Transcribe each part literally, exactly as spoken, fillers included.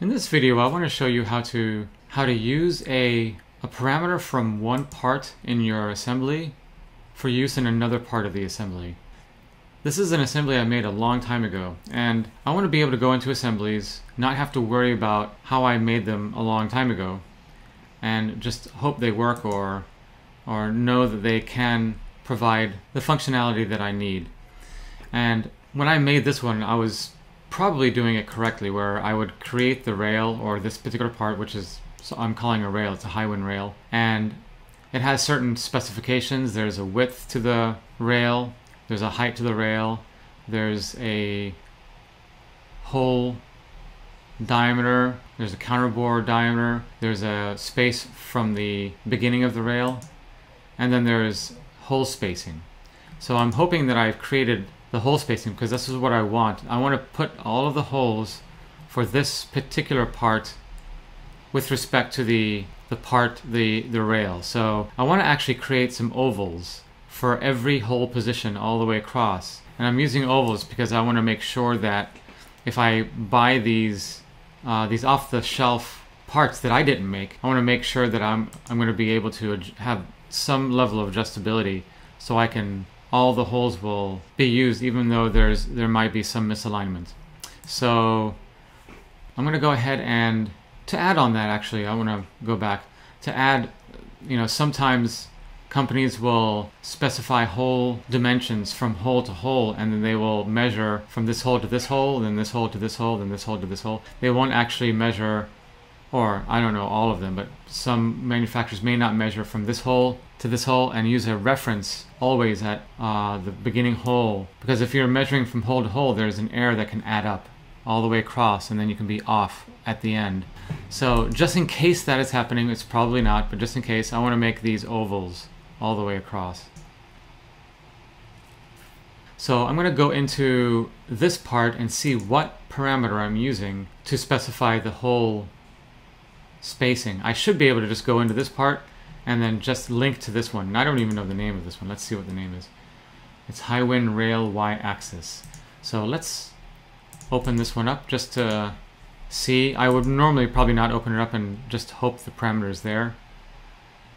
In this video, I want to show you how to how to use a, a parameter from one part in your assembly for use in another part of the assembly. This is an assembly I made a long time ago, and I want to be able to go into assemblies, not have to worry about how I made them a long time ago, and just hope they work or, or know that they can provide the functionality that I need. And when I made this one, I was probably doing it correctly, where I would create the rail, or this particular part, which is, so I'm calling a rail, it's a Hiwin rail, and it has certain specifications. There's a width to the rail, there's a height to the rail, there's a hole diameter, there's a counterbore diameter, there's a space from the beginning of the rail, and then there's hole spacing. So I'm hoping that I've created the hole spacing, because this is what I want. I want to put all of the holes for this particular part with respect to the the part, the, the rail. So I want to actually create some ovals for every hole position all the way across. And I'm using ovals because I want to make sure that if I buy these uh, these off-the-shelf parts that I didn't make, I want to make sure that I'm, I'm going to be able to have some level of adjustability, so I can all the holes will be used, even though there's there might be some misalignment. So I'm going to go ahead and to add on that, actually, I want to go back to add, you know, sometimes companies will specify hole dimensions from hole to hole, and then they will measure from this hole to this hole, then this hole to this hole, then this hole to this hole. They won't actually measure, or I don't know all of them, but some manufacturers may not measure from this hole to this hole and use a reference always at uh, the beginning hole, because if you're measuring from hole to hole, there's an error that can add up all the way across, and then you can be off at the end. So just in case that is happening, it's probably not, but just in case, I want to make these ovals all the way across. So I'm going to go into this part and see what parameter I'm using to specify the hole spacing. I should be able to just go into this part and then just link to this one. And I don't even know the name of this one. Let's see what the name is. It's Hiwin rail y-axis. So let's open this one up just to see. I would normally probably not open it up and just hope the parameter is there.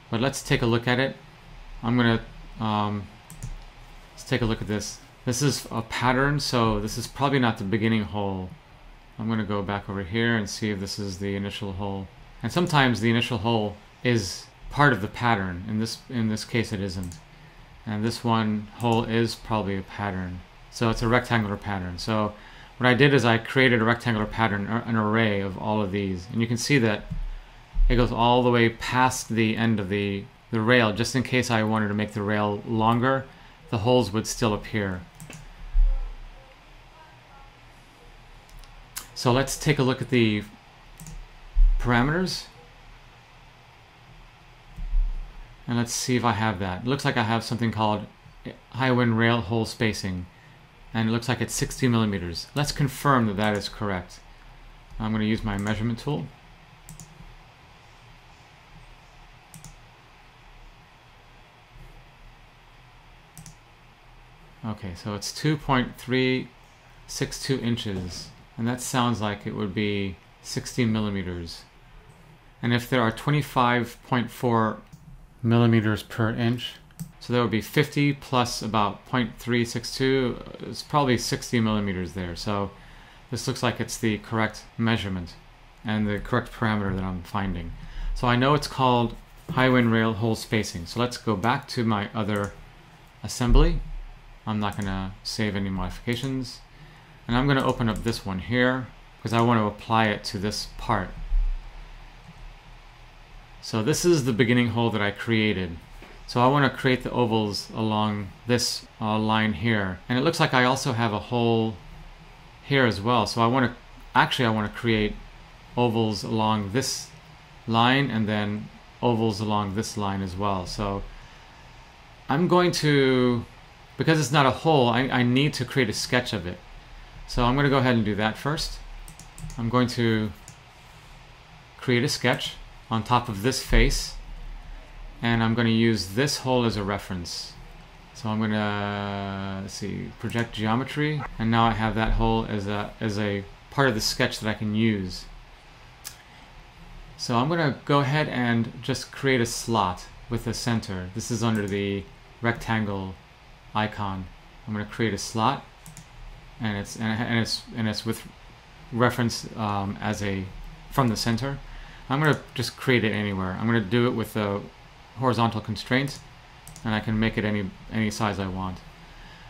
But let's take a look at it. I'm gonna um, let's take a look at this. This is a pattern, so this is probably not the beginning hole. I'm gonna go back over here and see if this is the initial hole. And sometimes the initial hole is part of the pattern. In this in this case, it isn't. And this one hole is probably a pattern. So it's a rectangular pattern. So what I did is I created a rectangular pattern, an array of all of these. And you can see that it goes all the way past the end of the, the rail. Just in case I wanted to make the rail longer, the holes would still appear. So let's take a look at the parameters. And let's see if I have that. It looks like I have something called Hiwin rail hole spacing, and it looks like it's sixty millimeters. Let's confirm that that is correct. I'm going to use my measurement tool. Okay, so it's two point three six two inches, and that sounds like it would be sixty millimeters. And if there are twenty-five point four millimeters per inch, so that would be fifty plus about zero point three six two, it's probably sixty millimeters there. So this looks like it's the correct measurement and the correct parameter that I'm finding. So I know it's called Hiwin rail hole spacing. So let's go back to my other assembly. I'm not going to save any modifications, and I'm going to open up this one here because I want to apply it to this part. So this is the beginning hole that I created. So I want to create the ovals along this uh, line here. And it looks like I also have a hole here as well. So I want to, actually I want to create ovals along this line and then ovals along this line as well. So I'm going to, because it's not a hole, I, I need to create a sketch of it. So I'm going to go ahead and do that first. I'm going to create a sketch on top of this face, and I'm going to use this hole as a reference. So I'm going to, let's see, project geometry, and now I have that hole as a as a part of the sketch that I can use. So I'm going to go ahead and just create a slot with a center. This is under the rectangle icon. I'm going to create a slot, and it's and it's and it's with reference um, as a from the center. I'm going to just create it anywhere. I'm going to do it with a horizontal constraint, and I can make it any any size I want.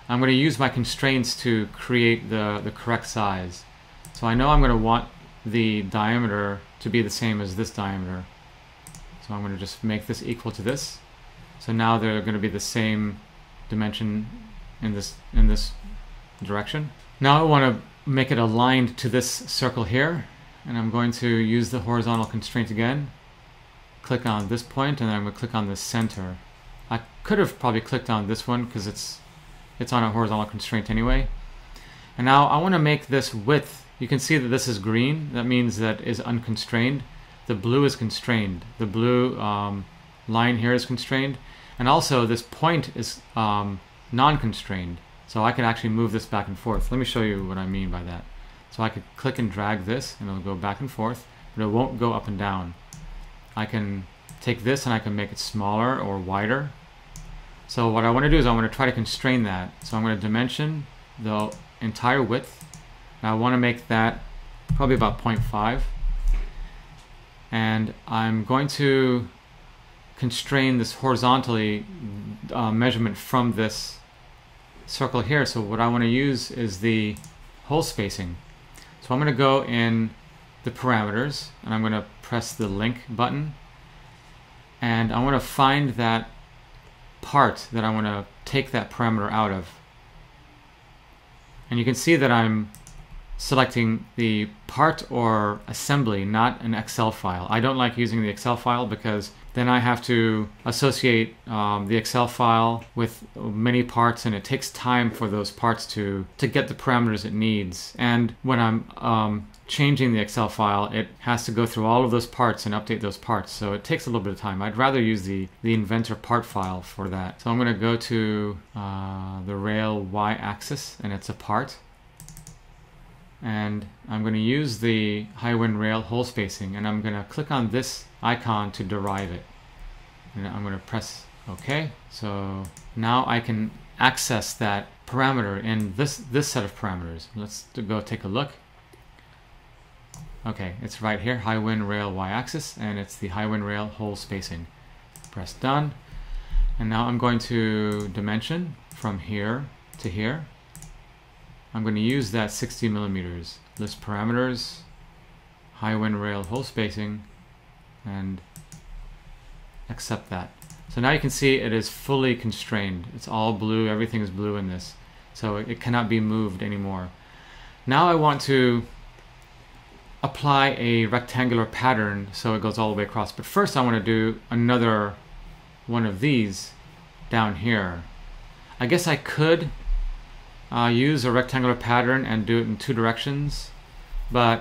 I'm going to use my constraints to create the the correct size. So I know I'm going to want the diameter to be the same as this diameter. So I'm going to just make this equal to this. So now they're going to be the same dimension in this in this direction. Now I want to make it aligned to this circle here, and I'm going to use the horizontal constraint again. Click on this point, and then I'm going to click on the center. I could have probably clicked on this one because it's it's on a horizontal constraint anyway. And now I want to make this width. You can see that this is green. That means that is unconstrained. The blue is constrained. The blue um, line here is constrained, and also this point is um, non-constrained. So I can actually move this back and forth. Let me show you what I mean by that. So I could click and drag this, and it'll go back and forth, but it won't go up and down. I can take this and I can make it smaller or wider. So what I want to do is I want to try to constrain that. So I'm going to dimension the entire width, and I want to make that probably about zero point five, and I'm going to constrain this horizontally uh, measurement from this circle here. So what I want to use is the hole spacing. So I'm going to go in the parameters, and I'm going to press the link button, and I want to find that part that I want to take that parameter out of. And you can see that I'm selecting the part or assembly, not an Excel file. I don't like using the Excel file because then I have to associate um, the Excel file with many parts, and it takes time for those parts to, to get the parameters it needs. And when I'm um, changing the Excel file, it has to go through all of those parts and update those parts. So it takes a little bit of time. I'd rather use the, the inventor part file for that. So I'm going to go to uh, the rail y-axis, and it's a part. And I'm going to use the Hiwin rail hole spacing, and I'm going to click on this icon to derive it. And I'm going to press OK. So now I can access that parameter in this, this set of parameters. Let's go take a look. OK, it's right here, Hiwin rail y-axis, and it's the Hiwin rail hole spacing. Press done. And now I'm going to dimension from here to here. I'm going to use that sixty millimeters. List parameters, Hiwin rail hole spacing, and accept that. So now you can see it is fully constrained. It's all blue. Everything is blue in this. So it cannot be moved anymore. Now I want to apply a rectangular pattern so it goes all the way across. But first I want to do another one of these down here. I guess I could Uh, use a rectangular pattern and do it in two directions, but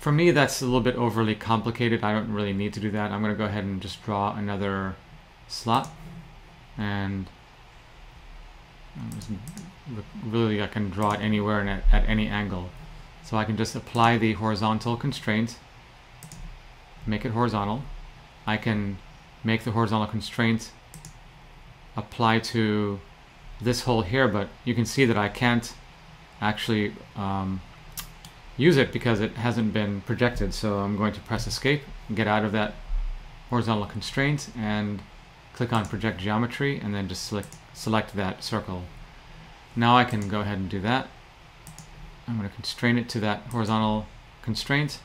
for me that's a little bit overly complicated. I don't really need to do that. I'm going to go ahead and just draw another slot, and really I can draw it anywhere and at, at any angle. So I can just apply the horizontal constraint, make it horizontal. I can make the horizontal constraint apply to this hole here, but you can see that I can't actually um, use it because it hasn't been projected. So I'm going to press escape, get out of that horizontal constraint, and click on project geometry, and then just select, select that circle. Now I can go ahead and do that. I'm going to constrain it to that horizontal constraint,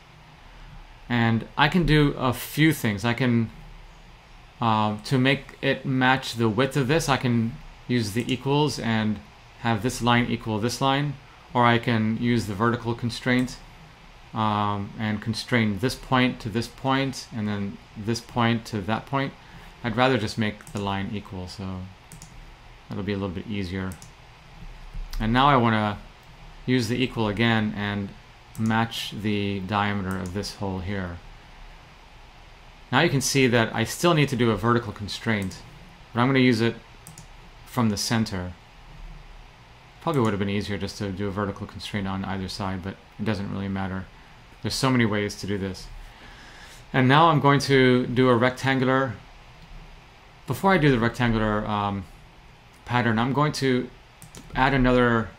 and I can do a few things. I can uh, to make it match the width of this, I can use the equals and have this line equal this line, or I can use the vertical constraint um, and constrain this point to this point, and then this point to that point. I'd rather just make the line equal, so that'll be a little bit easier. And now I want to use the equal again and match the diameter of this hole here. Now you can see that I still need to do a vertical constraint, but I'm going to use it from the center. Probably would have been easier just to do a vertical constraint on either side, but it doesn't really matter. There's so many ways to do this. And now I'm going to do a rectangular. Before I do the rectangular um, pattern, I'm going to add another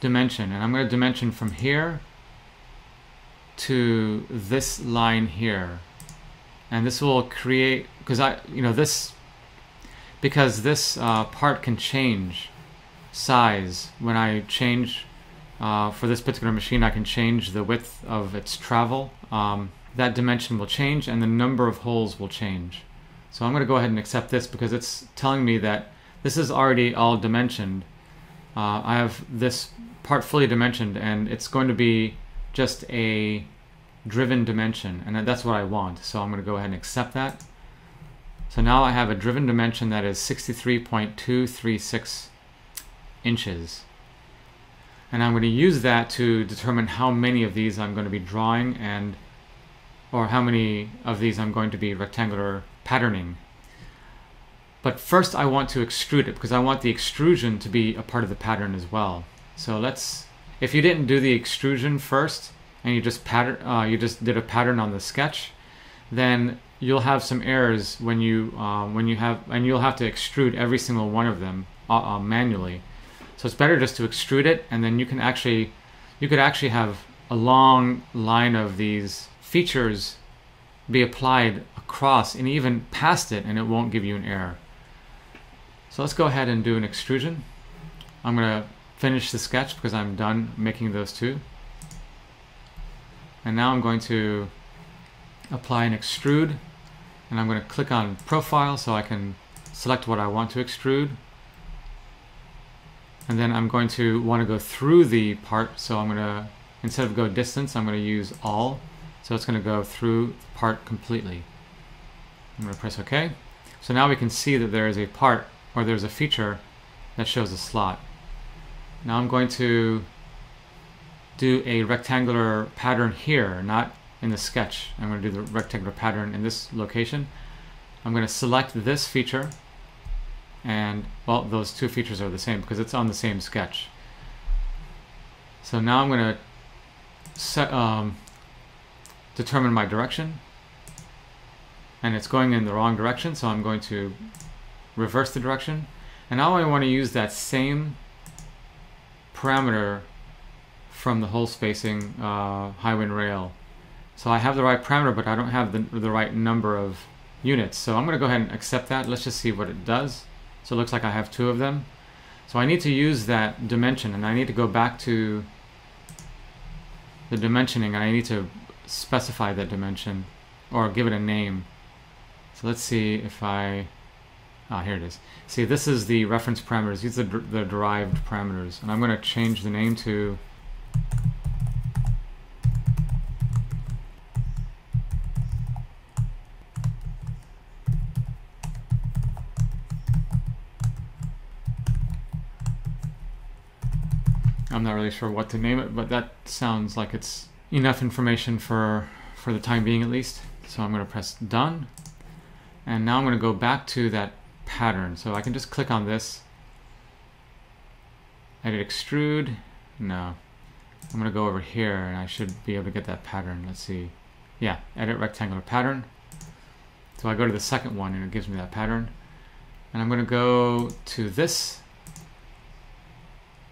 dimension, and I'm going to dimension from here to this line here, and this will create, because I, you know, this, because this uh, part can change size when I change. Uh, for this particular machine, I can change the width of its travel. Um, that dimension will change, and the number of holes will change. So I'm going to go ahead and accept this because it's telling me that this is already all dimensioned. Uh, I have this part fully dimensioned, and it's going to be just a driven dimension, and that's what I want. So I'm going to go ahead and accept that. So now I have a driven dimension that is sixty-three point two three six inches. And I'm going to use that to determine how many of these I'm going to be drawing, and or how many of these I'm going to be rectangular patterning. But first I want to extrude it, because I want the extrusion to be a part of the pattern as well. So let's, if you didn't do the extrusion first and you just pattern, uh, you just did a pattern on the sketch, then you'll have some errors when you uh, when you have, and you'll have to extrude every single one of them uh, uh, manually. So it's better just to extrude it, and then you can actually, you could actually have a long line of these features be applied across and even past it, and it won't give you an error. So let's go ahead and do an extrusion. I'm going to finish the sketch because I'm done making those two. And now I'm going to apply an extrude, and I'm going to click on profile so I can select what I want to extrude. And then I'm going to want to go through the part, so I'm going to, instead of go distance, I'm going to use all. So it's going to go through the part completely. I'm going to press OK. So now we can see that there is a part, or there's a feature that shows a slot. Now I'm going to do a rectangular pattern here, not in the sketch. I'm going to do the rectangular pattern in this location. I'm going to select this feature. And well, those two features are the same because it's on the same sketch. So now I'm going to set, um, determine my direction, and it's going in the wrong direction, so I'm going to reverse the direction. And now I want to use that same parameter from the hole spacing uh, Hiwin rail. So I have the right parameter, but I don't have the, the right number of units. So I'm going to go ahead and accept that. Let's just see what it does. So it looks like I have two of them. So I need to use that dimension, and I need to go back to the dimensioning, and I need to specify that dimension or give it a name. So let's see if I, ah, here it is. See, this is the reference parameters. These are the derived parameters, and I'm going to change the name to I'm not really sure what to name it, but that sounds like it's enough information for, for the time being at least. So I'm going to press done. And now I'm going to go back to that pattern. So I can just click on this, edit extrude. No, I'm going to go over here and I should be able to get that pattern. Let's see. Yeah, edit rectangular pattern. So I go to the second one and it gives me that pattern. And I'm going to go to this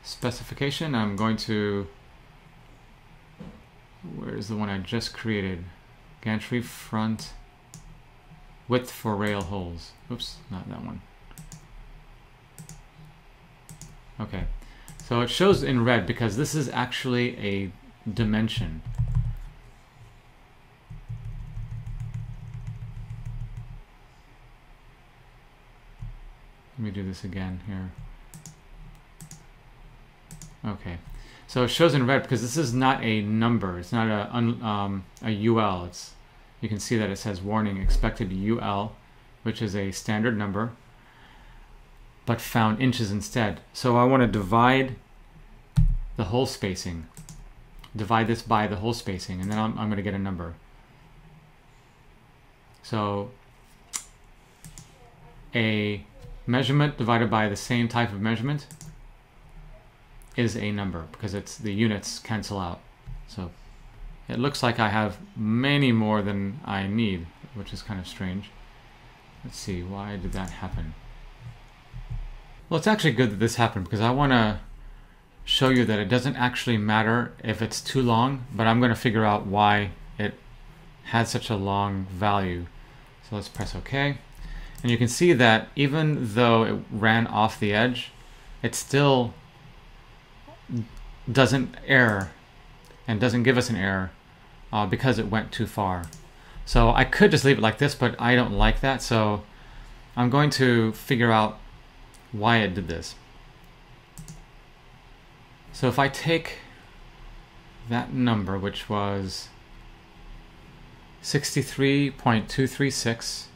specification. I'm going to, where is the one I just created? Gantry front width for rail holes. Oops, not that one. Okay, so it shows in red because this is actually a dimension. Let me do this again here. Okay, so it shows in red because this is not a number. It's not a um, a U L. It's, you can see that it says warning expected U L, which is a standard number, but found inches instead. So I want to divide the hole spacing. Divide this by the hole spacing, and then I'm, I'm going to get a number. So a measurement divided by the same type of measurement is a number because it's, the units cancel out. So it looks like I have many more than I need, which is kind of strange. Let's see, why did that happen? Well, it's actually good that this happened because I want to show you that it doesn't actually matter if it's too long, but I'm going to figure out why it had such a long value. So let's press OK. And you can see that even though it ran off the edge, it still doesn't error and doesn't give us an error uh, because it went too far. So I could just leave it like this, but I don't like that. So I'm going to figure out why it did this. So if I take that number, which was sixty-three point two three six,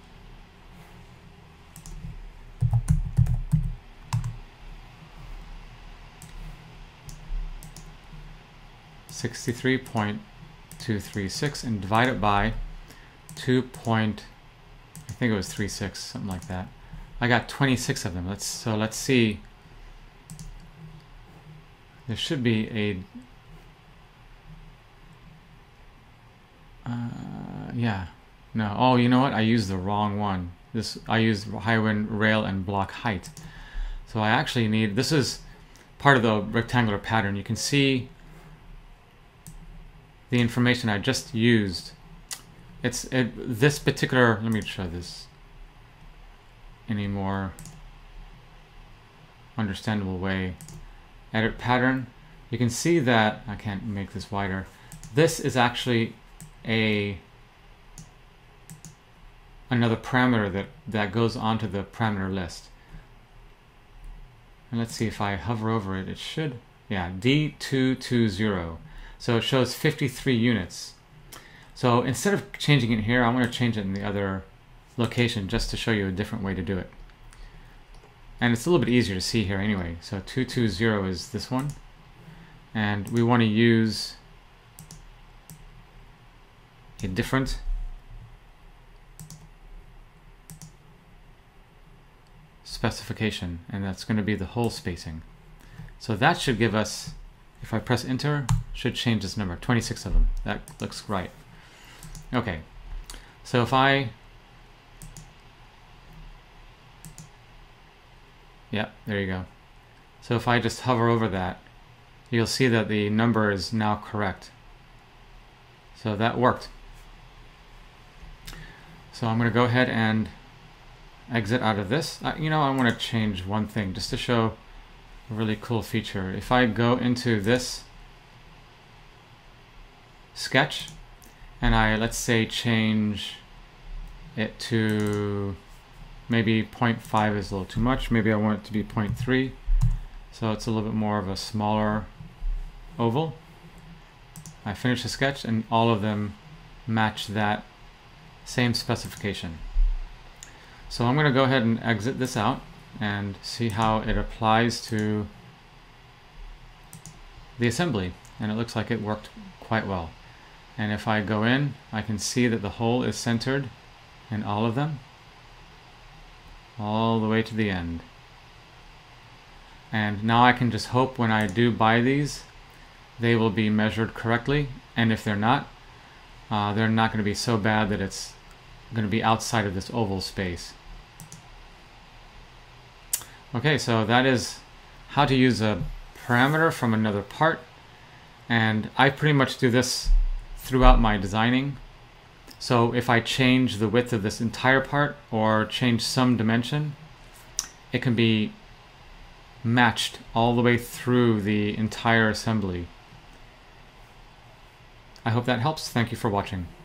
sixty-three point two three six, and divide it by two point, I think it was three six, something like that. I got twenty-six of them. Let's so let's see. There should be a uh, yeah, no. Oh, you know what? I used the wrong one. This I used Hiwin rail and block height. So I actually need. This is part of the rectangular pattern. You can see the information I just used. It's it, this particular. Let me show this in a more understandable way. Edit pattern. You can see that I can't make this wider. This is actually a another parameter that that goes onto the parameter list. And let's see if I hover over it. It should, yeah, D two two zero. So it shows fifty-three units. So instead of changing it here, I'm going to change it in the other location just to show you a different way to do it. And it's a little bit easier to see here anyway. So two two zero is this one. And we want to use a different specification, and that's going to be the hole spacing. So that should give us, if I press enter, should change this number, twenty-six of them. That looks right. Okay, so if I Yep, there you go. So if I just hover over that, you'll see that the number is now correct. So that worked. So I'm going to go ahead and exit out of this. Uh, you know, I want to change one thing just to show a really cool feature. If I go into this sketch and I, let's say, change it to maybe zero point five is a little too much. Maybe I want it to be zero point three. So it's a little bit more of a smaller oval. I finish the sketch and all of them match that same specification. So I'm going to go ahead and exit this out and see how it applies to the assembly. And it looks like it worked quite well. And if I go in, I can see that the hole is centered in all of them, all the way to the end. And now I can just hope when I do buy these, they will be measured correctly. And if they're not, uh, they're not going to be so bad that it's going to be outside of this oval space. Okay, so that is how to use a parameter from another part. And I pretty much do this throughout my designing. So if I change the width of this entire part or change some dimension, it can be matched all the way through the entire assembly. I hope that helps. Thank you for watching.